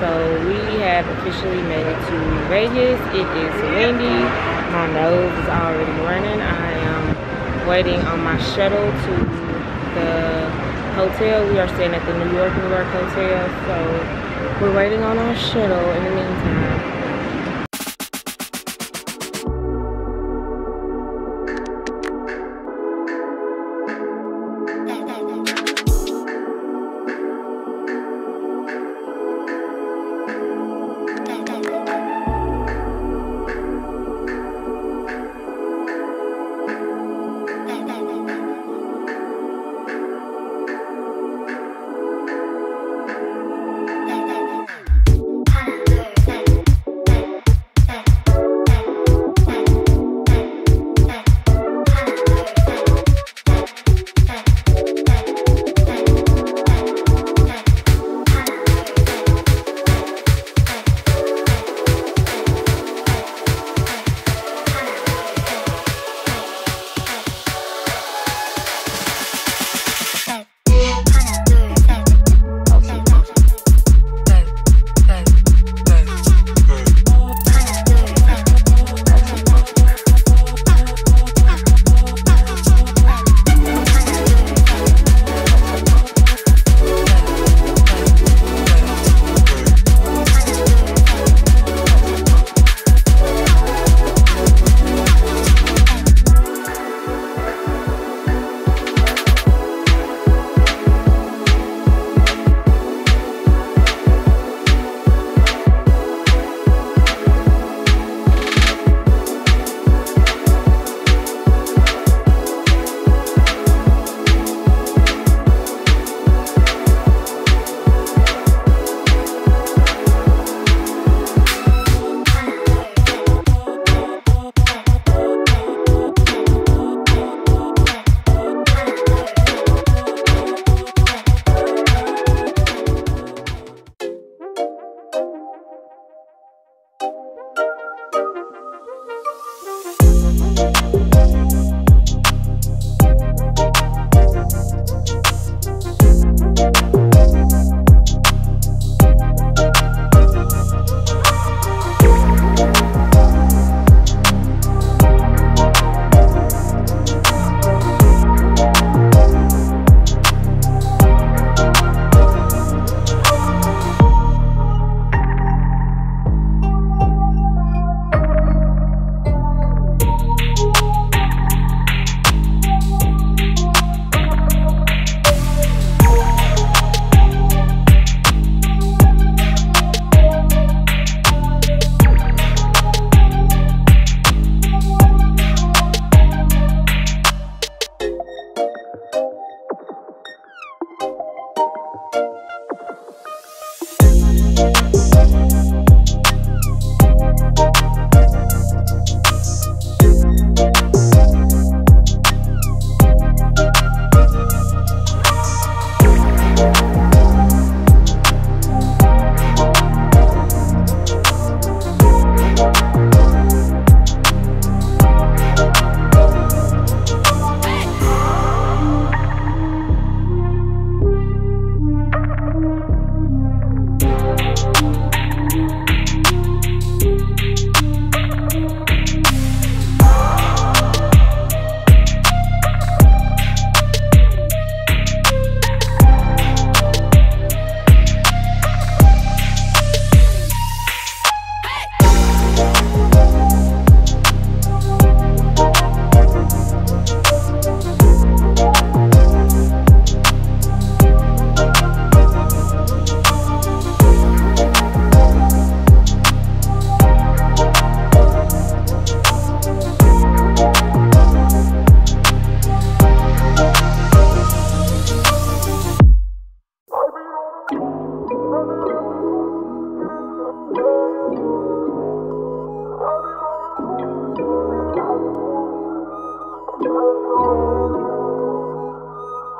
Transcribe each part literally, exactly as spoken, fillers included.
So we have officially made it to Vegas. It is windy. My nose is already running. I am waiting on my shuttle to the hotel. We are staying at the New York New York Hotel. So we're waiting on our shuttle in the meantime.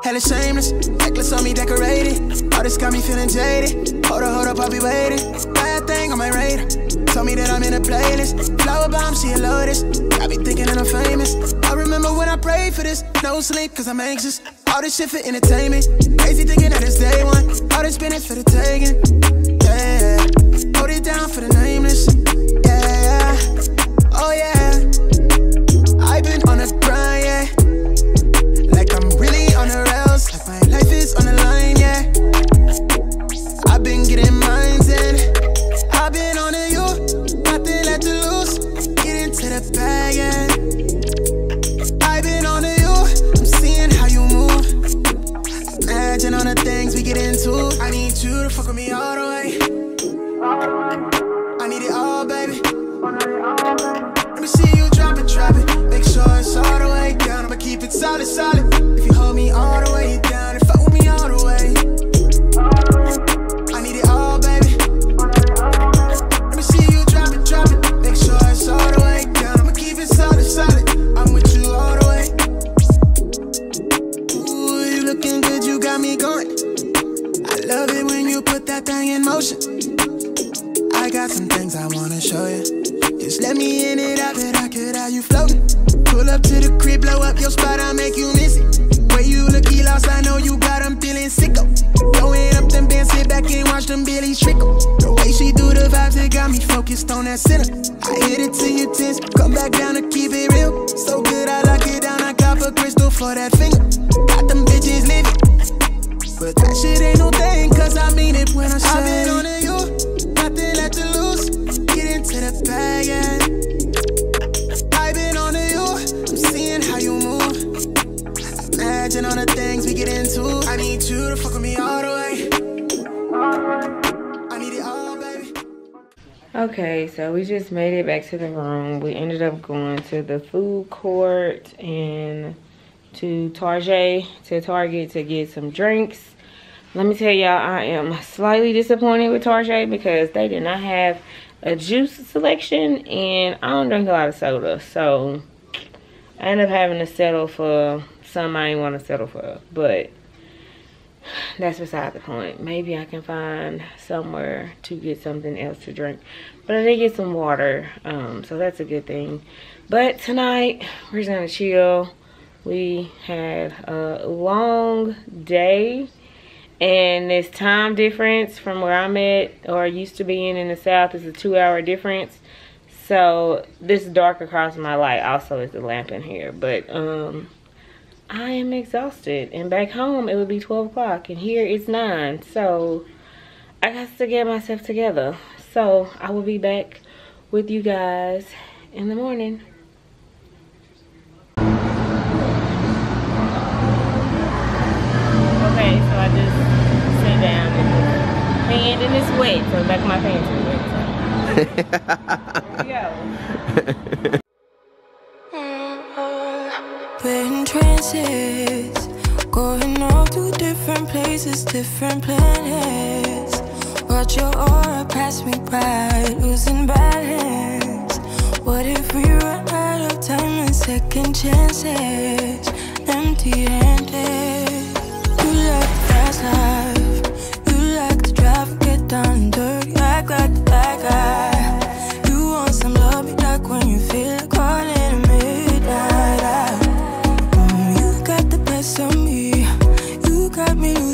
Hella shameless, necklace on me decorated. All this got me feeling jaded. Hold up, hold up, I'll be waiting. Bad thing on my radar. Told me that I'm in a playlist. Flower bomb, she a lotus. I be thinking that I'm famous. I remember when I prayed for this. No sleep, cause I'm anxious. All this shit for entertainment. Crazy thinking that it's day one. All this business for the taking. Yeah. solid, solid. If you hold me all the way down and fuck with me all the way. I need it all, baby. Let me see you drop it, drop it. Make sure it's all the way down. I'ma keep it solid, solid. I'm with you all the way. Ooh, you looking good, you got me going. I love it when you put that thing in motion. I got some things I wanna show you. Just let me in it, I bet I could have you floating. Pull up to the crib, blow up your spot, I'll make you miss it. Way you looky lost, I know you got, I'm feeling sicko. Throwing up them bands, sit back and watch them billies trickle. The way she do the vibes, it got me focused on that center. I hit it till you tense, come back down to keep it real. So good, I lock it down, I got a crystal for that finger. Got them bitches living, but that shit ain't no thing, cause I mean it when I say I've been on to you, nothing left to lose. Get into the bag, yeah. Imagine all the things we get into. I need you to fuck with me all the way. I need it all, baby. Okay, so we just made it back to the room. We ended up going to the food court and to Target, to Target to get some drinks. Let me tell y'all, I am slightly disappointed with Target because they did not have a juice selection, and I don't drink a lot of soda, so I ended up having to settle for something I didn't want to settle for, but that's beside the point. Maybe I can find somewhere to get something else to drink, but I did get some water, um, so that's a good thing. But tonight we're just gonna chill. We had a long day, and this time difference from where I'm at or used to being in the South is a two-hour difference. So this dark across my light also is the lamp in here, but um I am exhausted, and back home it would be twelve o'clock and here it's nine, so I got to get myself together. So I will be back with you guys in the morning. Okay, so I just sit down and hand in this wet, so the back of my pants is wet. So. There we go. We're in trances, going all to different places, different planets. Watch your aura pass me by, losing balance. What if we run out of time and second chances? Empty-handed. You like the fast life, you like to drive and get done dirty. You act like the bad guy. You want some love, you like when you feel like calling.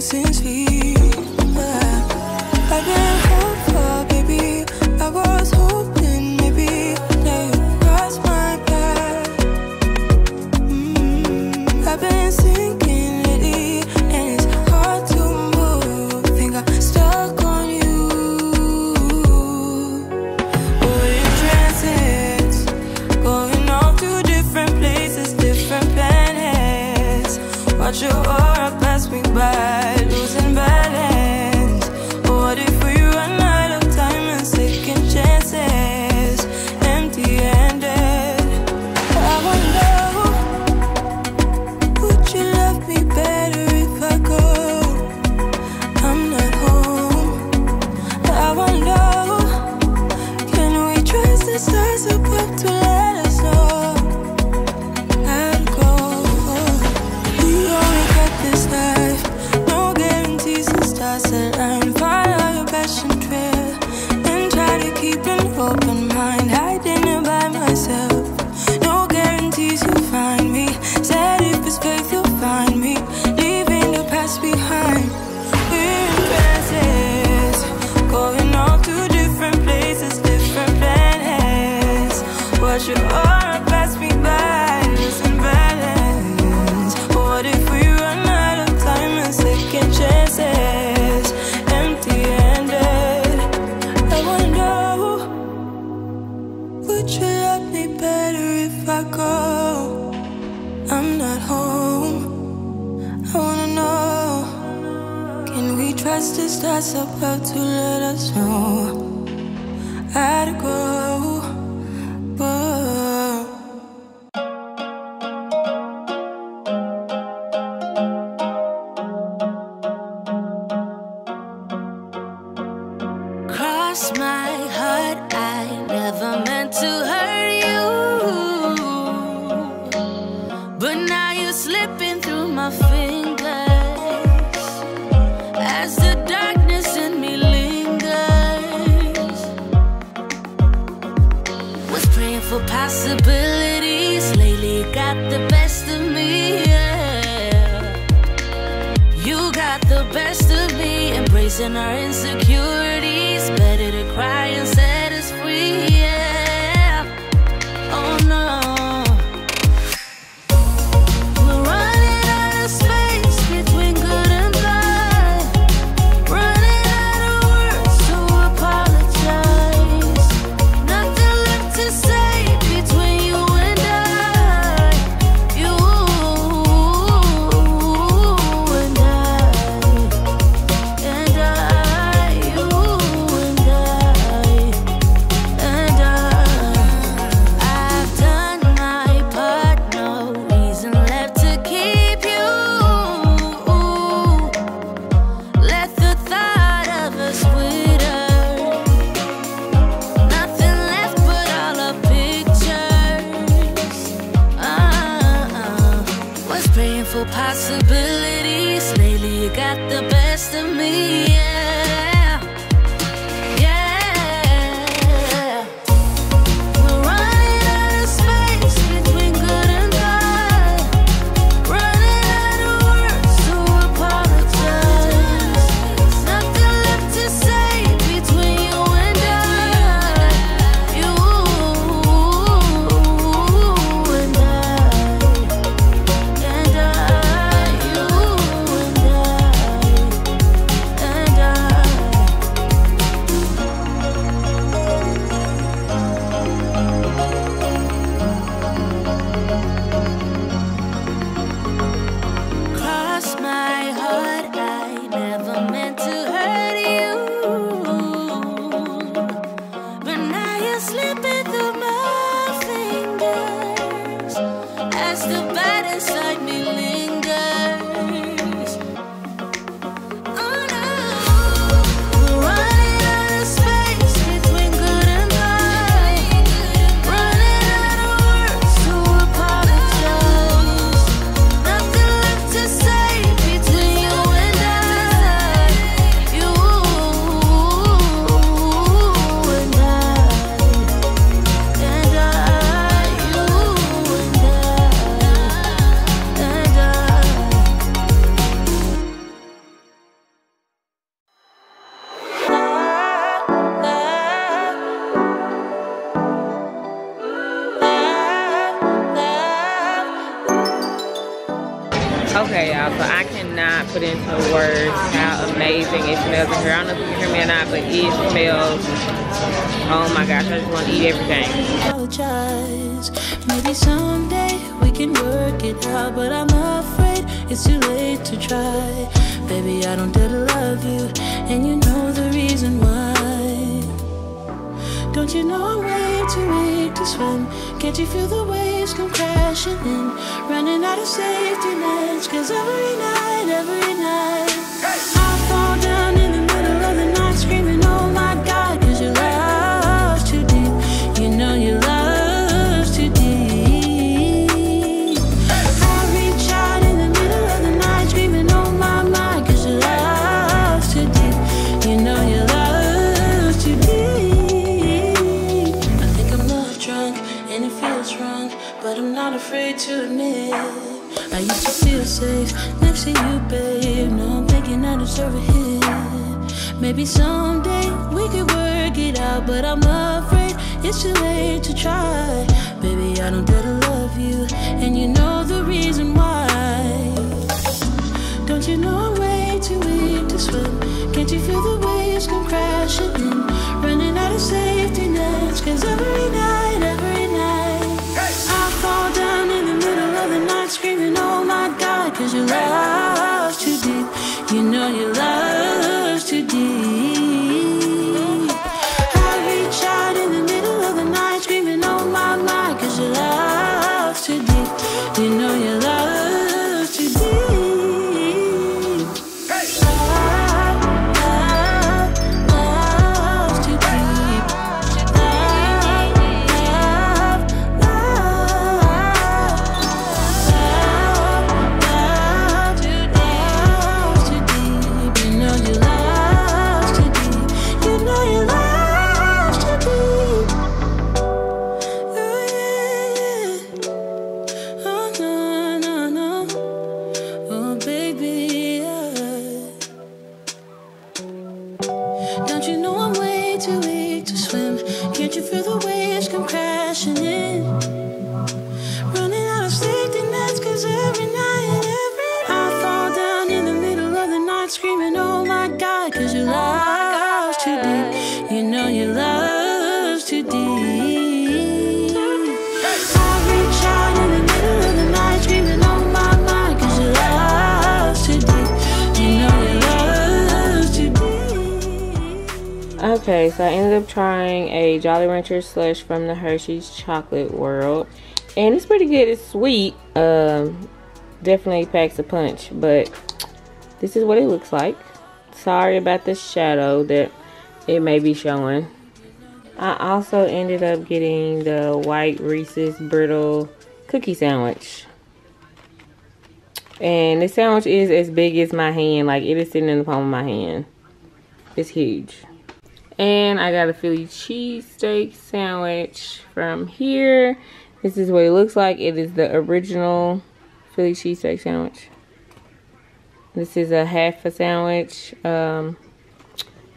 Since we I've been hopeful, baby. I was hoping maybe that you crossed my path. Mm, I've been sinking lately, and it's hard to move. Think I'm stuck on you. We're in transit, going off to different places, different planets. Watch your aura pass me by. for possibilities. Lately you got the best of me, yeah. You got the best of me. Embracing our insecurities. Better to cry and set us free, yeah. Oh no. Okay, y'all, so I cannot put into words how amazing it smells in here. I don't know if you can hear me or not, but it smells, oh my gosh, I just want to eat everything. Apologize. Maybe someday we can work it out, but I'm afraid it's too late to try. Baby, I don't dare to love you, and you know the reason why. Don't you know I'm way too weak to swim? Can't you feel the waves come crashing in? Running out of safety nets, cause every night, every night I fall down in the middle of the night screaming, oh my God, cause your love's too deep. You know your love's too deep. I reach out in the middle of the night screaming, oh my, my, cause your love's too deep. You know your love's too deep. But I'm not afraid to admit I used to feel safe next to you, babe. No, I'm thinking I deserve a hit. Maybe someday we could work it out, but I'm afraid it's too late to try. Baby, I don't dare to love you, and you know the reason why. Don't you know I'm way too weak to swim? Can't you feel the waves come crashing in? Running out of safety nets, cause every night, every night fall down in the middle of the night screaming, oh my God, cause your love's too deep. You know your love's too deep. I reach out in the middle of the night screaming, oh my, my, cause your love's too deep. You know your love's too deep. Love's too deep. feel the waves come crashing in. Running out of safety nets, cause every night and every night I fall down in the middle of the night, screaming, oh my God, cause your love's too deep. You know your love's too deep. Okay, so I ended up trying a Jolly Rancher slush from the Hershey's Chocolate World, and it's pretty good. It's sweet, um, definitely packs a punch, but this is what it looks like. Sorry about the shadow that it may be showing. I also ended up getting the white Reese's Brittle cookie sandwich, and this sandwich is as big as my hand. Like, it is sitting in the palm of my hand. It's huge. And I got a Philly cheesesteak sandwich from here. This is what it looks like. It is the original Philly cheesesteak sandwich. This is a half a sandwich. Um,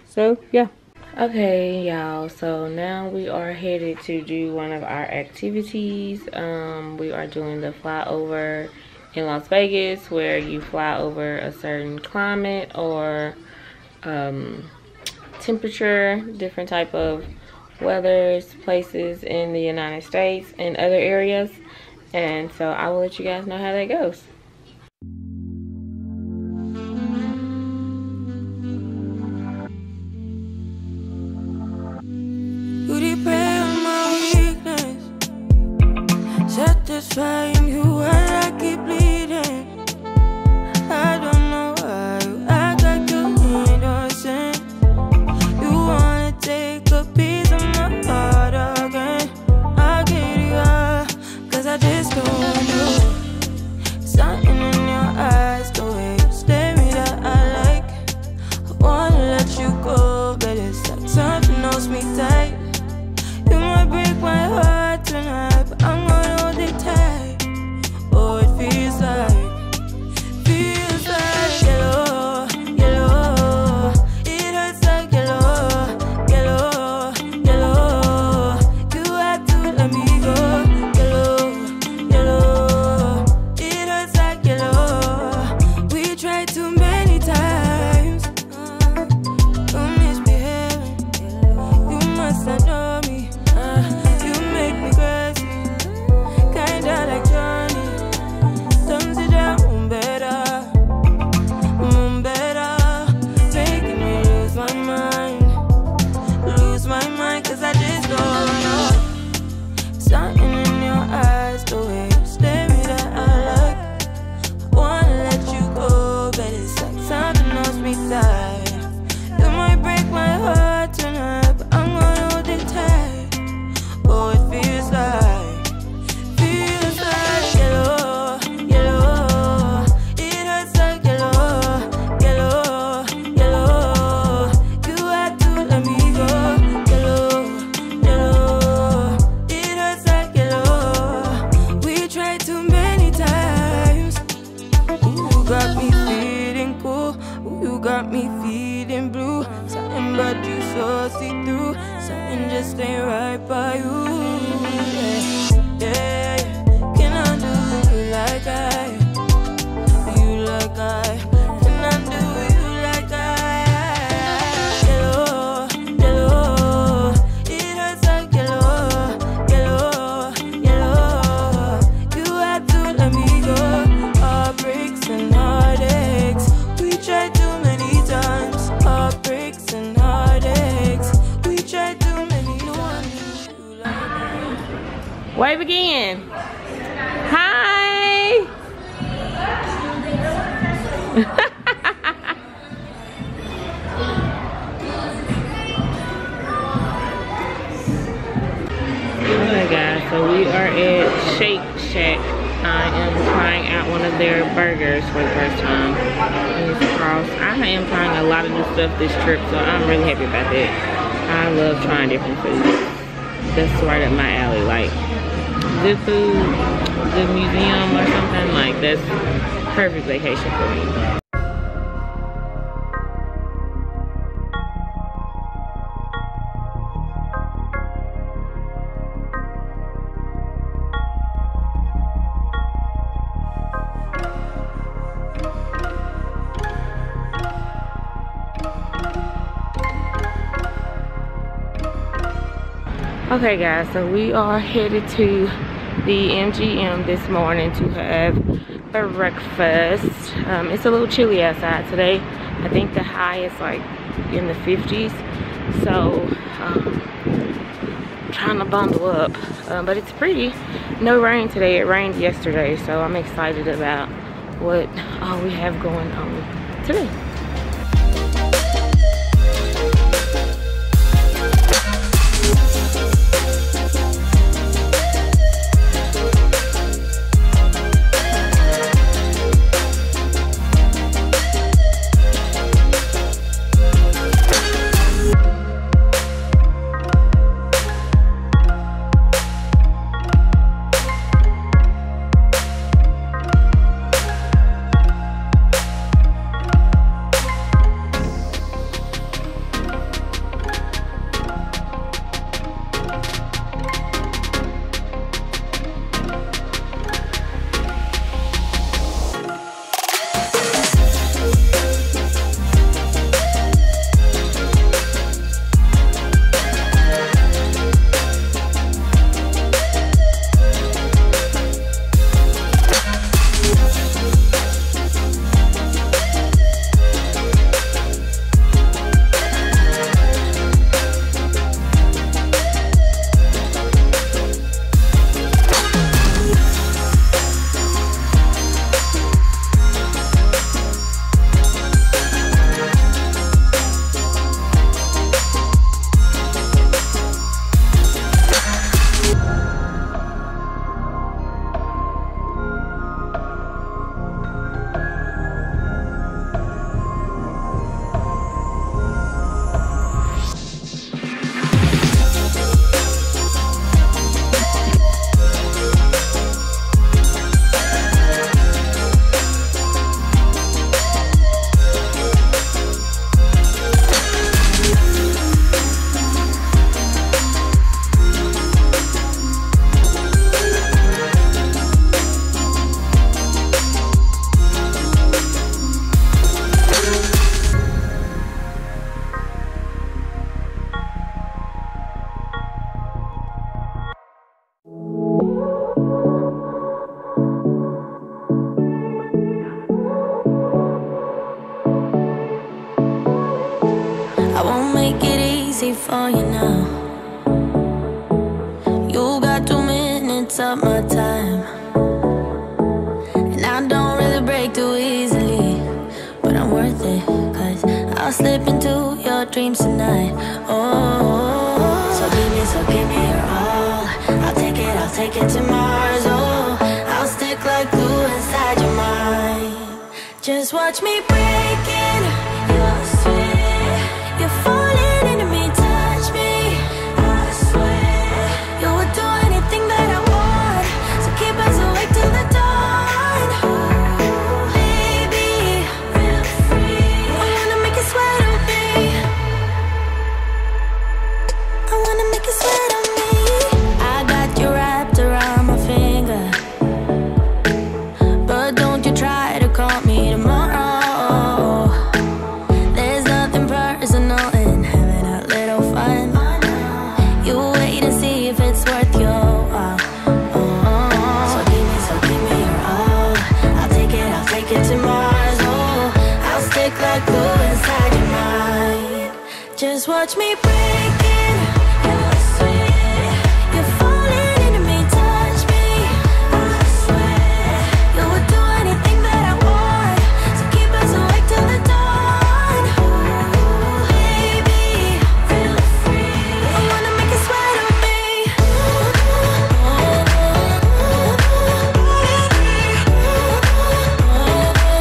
so, yeah. Okay, y'all. So, now we are headed to do one of our activities. Um, we are doing the flyover in Las Vegas, where you fly over a certain climate or... Um, temperature, different type of weathers, places in the United States and other areas, and so I will let you guys know how that goes. Wave again. Hi. Alright guys, so we are at Shake Shack. I am trying out one of their burgers for the first time. I am trying a lot of new stuff this trip, so I'm really happy about that. I love trying different foods. That's right up my alley. Like, the food, the museum or something, like that's perfect vacation for me. Okay guys, so we are headed to the M G M this morning to have breakfast. Um, it's a little chilly outside today. I think the high is like in the fifties. So um, trying to bundle up, uh, but it's pretty. No rain today. It rained yesterday, so I'm excited about what all we have going on today. For you now, you got two minutes of my time, and I don't really break too easily, but I'm worth it, cause I'll slip into your dreams tonight. Oh, so give me, so give me your all. I'll take it, I'll take it to Mars. Oh, I'll stick like glue inside your mind. Just watch me break in your sweat. You're falling into me. Just watch me break in your sweat. You're falling into me, touch me. I swear you would do anything that I want, so keep us awake till the dawn. Ooh, baby, feel free. I wanna make you sweat on me. I wanna make you sweat on me. Oh,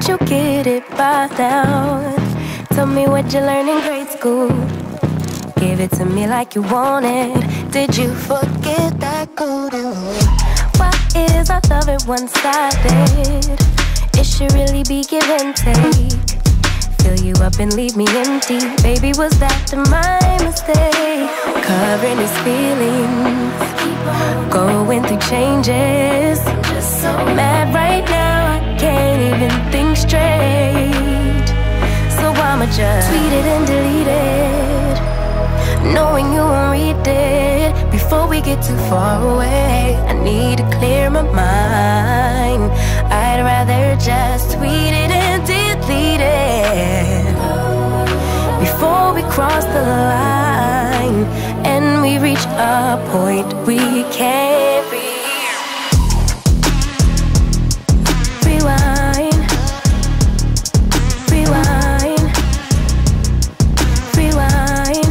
but you get it by now. Tell me what you learned in grade school. Give it to me like you want it. Did you forget that golden rule? Why is our love it one-sided? It should really be give and take. Fill you up and leave me empty. Baby, was that my mistake? Covering his feelings, going through changes. I'm just so mad right now, I can't even think straight. So I'ma just tweet it and delete it, knowing you won't read it. Before we get too far away, I need to clear my mind. I'd rather just tweet it and delete it before we cross the line and we reach a point we can't reach. Rewind, rewind, rewind, rewind.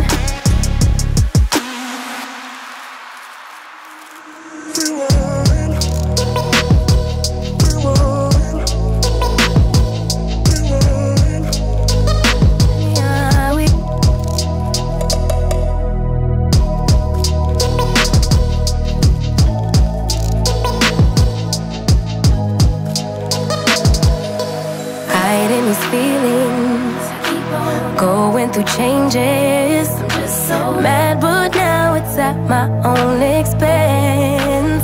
Changes. I'm just so mad, but now it's at my own expense.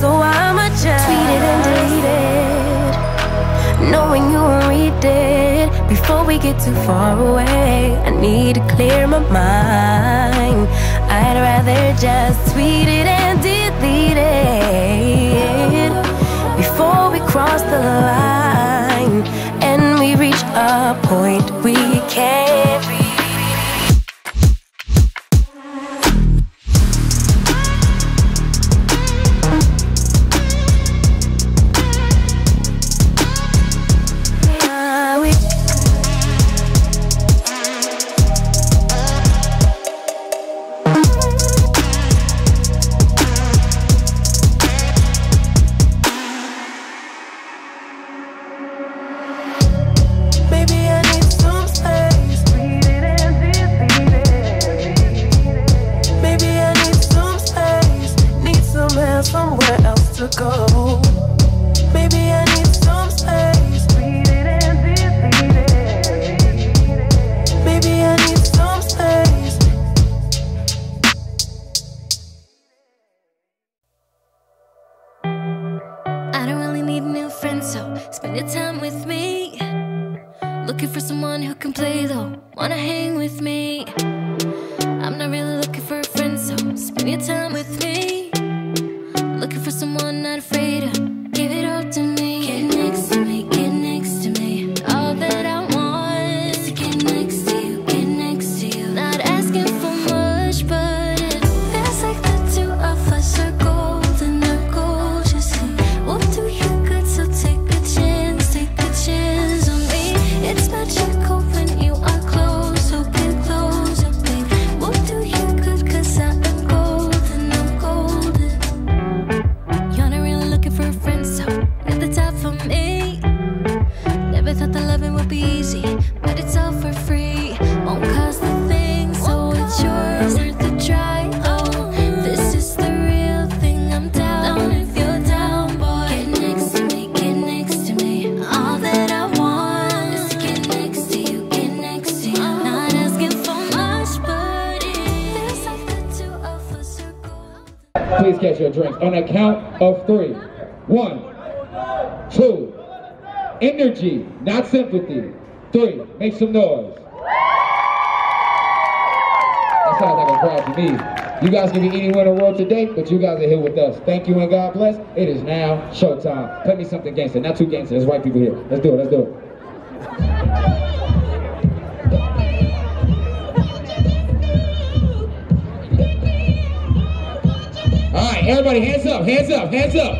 So I'ma just tweet it and delete it, knowing you won't read it. Before we get too far away, I need to clear my mind. I'd rather just tweet it and delete it before we cross the line and we reach a point we can't reach. Please get your drinks on a count of three. One, two, energy, not sympathy. Three, make some noise. That sounds like a crowd to me. You guys can be anywhere in the world today, but you guys are here with us. Thank you and God bless. It is now showtime. Play me something gangster, not too gangster. There's white people here. Let's do it, let's do it. Everybody, hands up, hands up, hands up.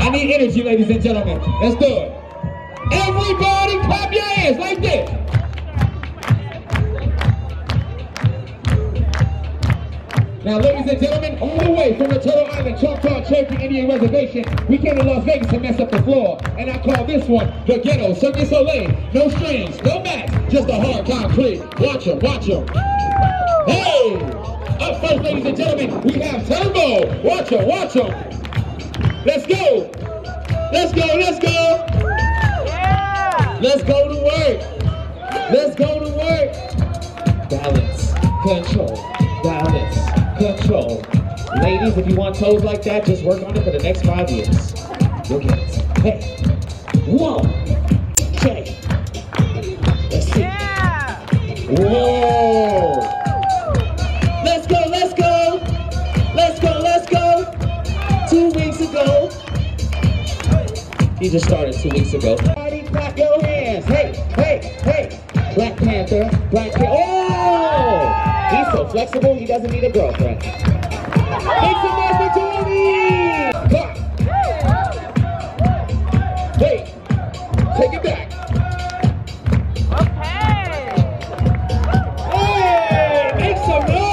I need energy, ladies and gentlemen. Let's do it. Everybody clap your hands like this. Now, ladies and gentlemen, all the way from the Turtle Island Choctaw Church Indian Reservation, we came to Las Vegas to mess up the floor. And I call this one the ghetto Cirque du Soleil. No strings, no mats, just a hard concrete. Watch em, watch em. Hey! Up first, ladies and gentlemen, we have Turbo. Watch em, watch em. Let's go. Let's go, let's go. Yeah. Let's go to work. Let's go to work. Balance, control, balance, control. Ladies, if you want toes like that, just work on it for the next five years. You'll get it. Hey, whoa, check. Let's see. Yeah. Whoa. Let's go, let's go. Let's go, let's go. Two weeks ago. He just started two weeks ago. Everybody clap your hands. Hey, hey, hey. Black Panther, Black Panther. Oh! He's so flexible, he doesn't need a girlfriend. Make some noise for Tony! Clap! Wait! Take it back! Okay! Hey! Make some noise!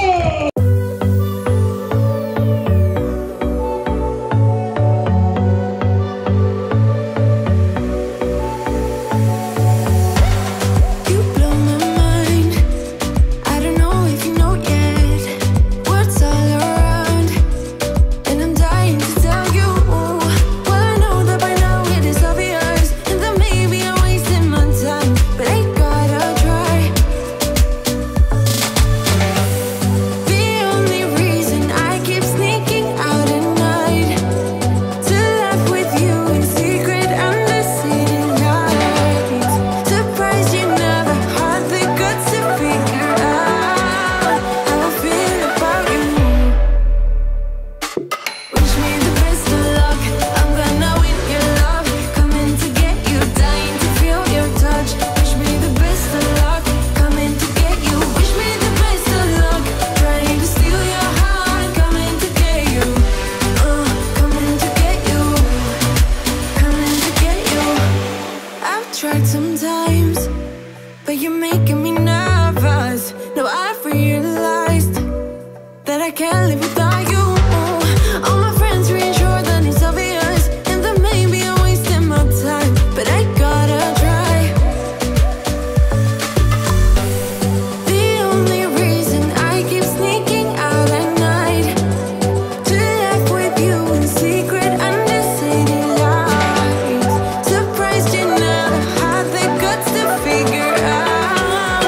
Figure out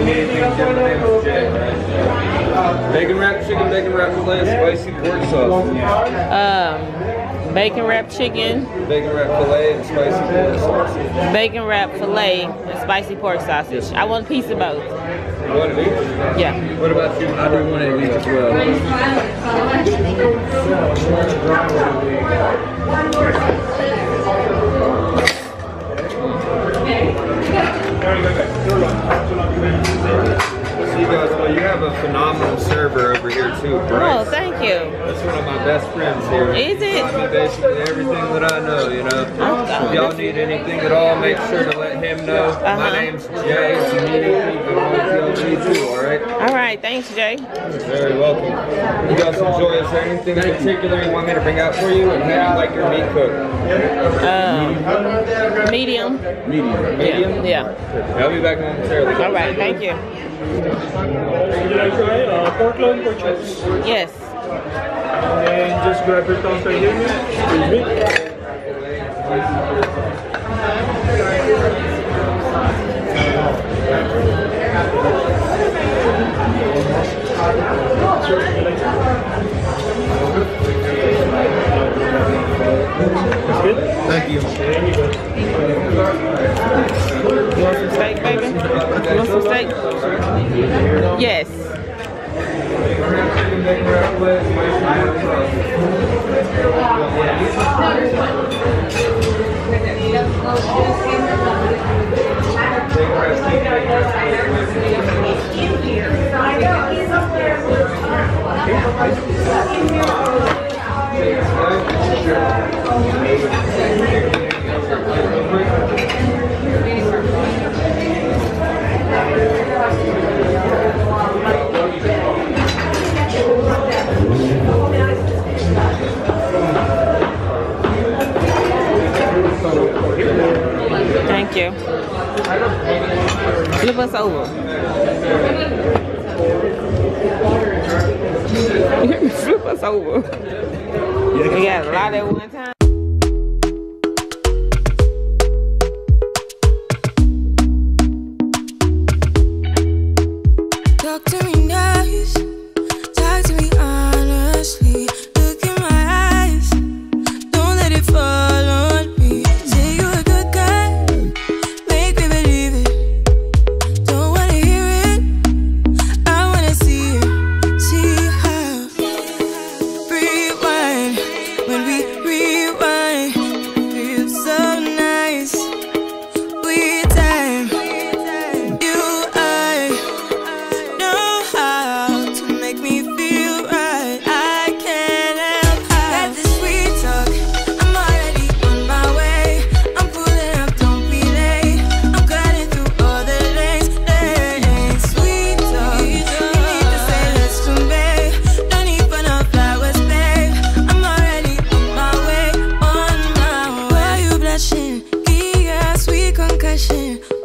you need anything else right now? My name is Jay. Bacon wrapped chicken, bacon wrapped filet, spicy pork sauce. Um, bacon wrapped chicken. Bacon wrapped filet and spicy pork sausage. Bacon wrapped filet and spicy pork sausage. I want a piece of both. You want to eat? Yeah. What about you? I do want to eat as well. See, guys, well, you have a phenomenal server over here too, Bryce. Oh, thank you. That's one of my best friends here. Is it? I mean, basically everything that I know, you know. Oh, if y'all need anything at all, make sure to let him know. Uh-huh. My name's Jay. If you need anything, you can always tell me too, all right? All right, thanks, Jay. You're very welcome. You guys enjoy. Is there anything in particular you want me to bring out for you? And how do you like your meat cooked? Um, medium. Medium. Medium? Yeah. Yeah. I'll be back momentarily. All right, thank you. Would you like to try uh, pork loin for chips? Yes. And just grab your toast right here. That's good? Thank you. You want some steak, baby? You want some steak? Yes. Thank you. Flip us over. Flip us over. We got a lot at one time. Concussion.